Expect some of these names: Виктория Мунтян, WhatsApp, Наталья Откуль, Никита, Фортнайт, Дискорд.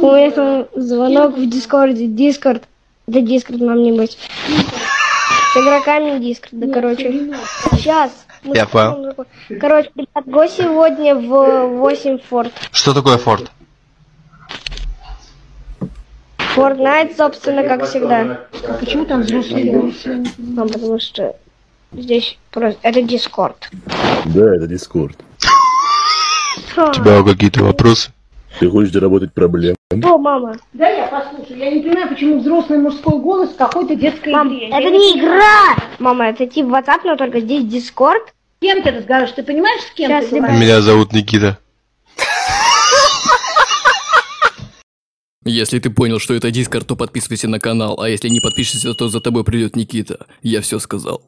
Поэтому звонок в Дискорде. Дискорд. Да Дискорд нам не быть. С игроками Дискорд, да, короче. Сейчас. Я понял. Короче, ребят, го сегодня в 8 Форт. Что такое Форт? Фортнайт, собственно, как всегда. А почему там взрослые? Ну, потому что здесь просто... Это Дискорд. Да, это Дискорд. У тебя какие-то вопросы? Ты хочешь заработать проблемы? О, мама. Да, я послушаю. Я не понимаю, почему взрослый мужской голос какой-то детской игре. Это не игра! Мама, это тип WhatsApp, но только здесь Дискорд. С кем ты разговариваешь? Ты понимаешь, с кем ты разговариваешь? Меня зовут Никита. Если ты понял, что это Дискорд, то подписывайся на канал. А если не подпишешься, то за тобой придет Никита. Я все сказал.